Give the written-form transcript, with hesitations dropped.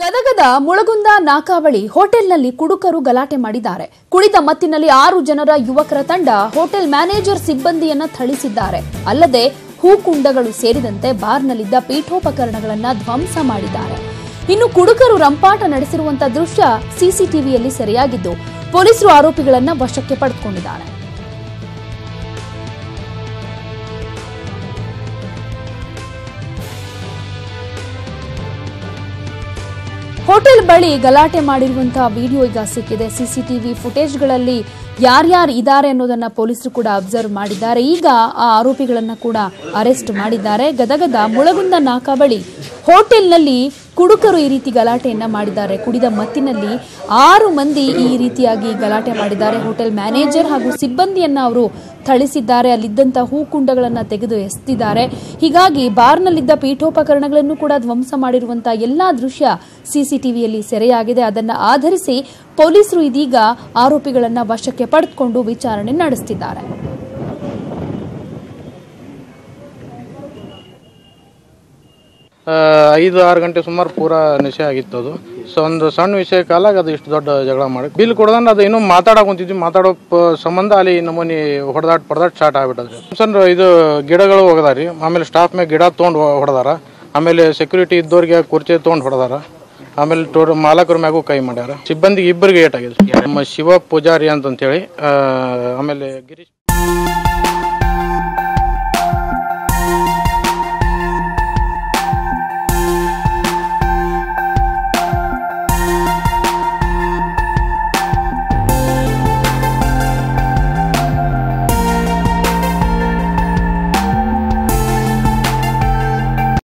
ಗದಗದ ಮುಳಗುಂದ ನಾಕಾ ಬಳಿ ಹೋಟೆಲ್ನಲ್ಲಿ ಕುಡುಕರು ಗಲಾಟೆ ಮಾಡಿದ್ದಾರೆ. ಕುಡಿದ ಮತ್ತಿನಲ್ಲಿ 6 ಜನರ ಯುವಕರ ತಂಡ ಹೋಟೆಲ್ ಮ್ಯಾನೇಜರ್ ಸಿಬ್ಬಂದಿಯನ್ನು ಥಳಿಸಿದ್ದಾರೆ. ಅಲ್ಲದೆ ಹೂಕುಂಡಗಳು ಸೇರಿದಂತೆ ಬಾರ್ನಲ್ಲಿದ್ದ ಪೀಠೋಪಕರಣಗಳನ್ನು ಧ್ವಂಸ ಮಾಡಿದ್ದಾರೆ. ಇನ್ನು ಕುಡುಕರು ರಂಪಾಟ ನಡೆಸಿರುವಂತಹ ದೃಶ್ಯ ಸಿಸಿಟಿವಿಯಲ್ಲಿ ಸೆರೆಯಾಗಿದ್ದು ಪೊಲೀಸರು ಆರೋಪಿಗಳನ್ನು ವಶಕ್ಕೆ ಪಡೆದುಕೊಂಡಿದ್ದಾರೆ. ಹೋಟೆಲ್ ಬಳಿ ಗಲಾಟೆ ಮಾಡಿರುವಂತಹ ವಿಡಿಯೋ ಈಗ ಸಿಕ್ಕಿದೆ. ಸಿಸಿಟಿವಿ ಫುಟೇಜ್ಗಳಲ್ಲಿ ಯಾರ್ಯಾರು ಇದ್ದಾರೆ ಅನ್ನೋದನ್ನ ಪೊಲೀಸರು ಕೂಡ ಅಬ್ಸರ್ವ್ ಮಾಡಿದ್ದಾರೆ. ಈಗ ಆ ಆರೋಪಿಗಳನ್ನ ಕೂಡ ಅರೆಸ್ಟ್ ಮಾಡಿದ್ದಾರೆ. ಗದಗದ ಮುಳಗುಂದ ನಾಕಾ ಬಳಿ ಹೋಟೆಲ್ನಲ್ಲಿ ಕುಡುಕರು ಈ ರೀತಿ ಗಲಾಟೆಯನ್ನ ಮಾಡಿದ್ದಾರೆ. ಕುಡಿದ ಮತ್ತಿನಲ್ಲಿ 6 ಮಂದಿ ಈ ರೀತಿಯಾಗಿ ಗಲಾಟೆ ಮಾಡಿದ್ದಾರೆ. ಹೋಟೆಲ್ ಮ್ಯಾನೇಜರ್ ಹಾಗೂ ಸಿಬ್ಬಂದಿಯನ್ನ ಅವರು ಥಳಿಸಿದ್ದಾರೆ. ಅಲ್ಲಿದ್ದಂಥ ಹೂಕುಂಡಗಳನ್ನು ತೆಗೆದು ಎಸೆದಿದ್ದಾರೆ. ಹೀಗಾಗಿ ಬಾರ್ನಲ್ಲಿದ್ದ ಪೀಠೋಪಕರಣಗಳನ್ನು ಕೂಡ ಧ್ವಂಸ ಮಾಡಿರುವಂತಹ ಎಲ್ಲ ದೃಶ್ಯ ಸಿಸಿಟಿವಿಯಲ್ಲಿ ಸೆರೆಯಾಗಿದೆ. ಅದನ್ನು ಆಧರಿಸಿ ಪೊಲೀಸರು ಇದೀಗ ಆರೋಪಿಗಳನ್ನು ವಶಕ್ಕೆ ಪಡೆದುಕೊಂಡು ವಿಚಾರಣೆ ನಡೆಸುತ್ತಿದ್ದಾರೆ. ಐದು 6 ಗಂಟೆ ಸುಮಾರು ಪೂರಾ ನಿಶೆ ಆಗಿತ್ತು. ಅದು ಸೊ ಒಂದು ಸಣ್ಣ ವಿಷಯ ಕಾಲಾಗ ಅದು ಇಷ್ಟು ದೊಡ್ಡ ಜಗಳ ಮಾಡಿ ಬಿಲ್ ಕೊಡೋದಂದ್ರೆ ಅದು ಇನ್ನೂ ಮಾತಾಡಕೊಂತಿದ್ವಿ. ಮಾತಾಡೋ ಸಂಬಂಧ ಅಲ್ಲಿ ನಮೂನಿ ಹೊಡೆದಾಟ ಪಡೆದಾಟ ಸ್ಟಾರ್ಟ್ ಆಗ್ಬಿಟ್ಟದ್ರಿ. ಸಣ್ಣ ಇದು ಗಿಡಗಳು ಹೋಗದಾರಿ, ಆಮೇಲೆ ಸ್ಟಾಫ್ ಮೇಲೆ ಗಿಡ ತೊಗೊಂಡು ಹೊಡೆದಾರ, ಆಮೇಲೆ ಸೆಕ್ಯೂರಿಟಿ ಇದ್ದವ್ರಿಗೆ ಕುರ್ಚಿ ತೊಗೊಂಡು ಹೊಡೆದಾರ, ಆಮೇಲೆ ಟೋಟಲ್ ಮಾಲಕರ ಮ್ಯಾಗೂ ಕೈ ಮಾಡ್ಯಾರ. ಸಿಬ್ಬಂದಿಗೆ 2 ಏಟಾಗಿದೆ. ನಮ್ಮ ಶಿವ ಪೂಜಾರಿ ಅಂತಂತೇಳಿ ಆಮೇಲೆ ಗಿರೀಶ್